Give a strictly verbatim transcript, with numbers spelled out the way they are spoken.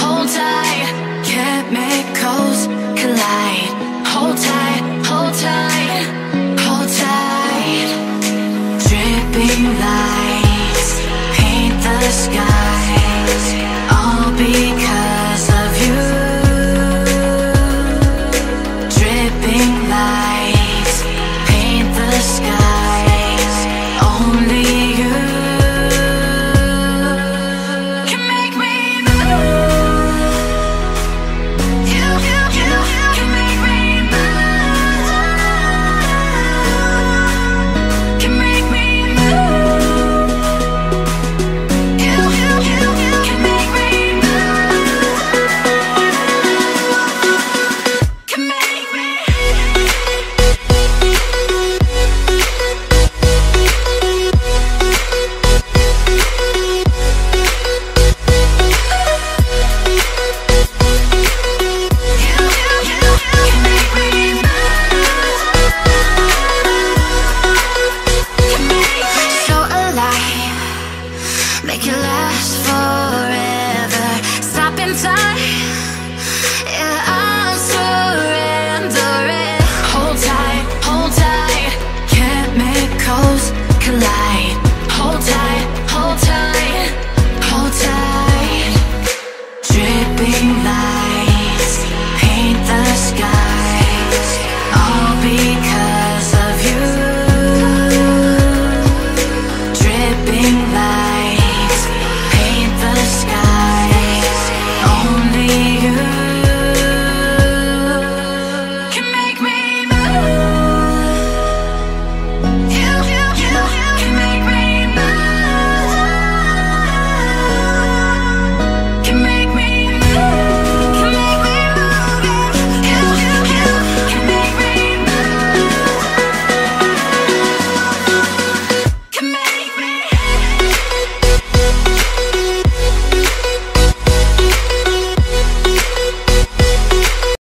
hold tight, chemicals collide. Hold tight, hold tight.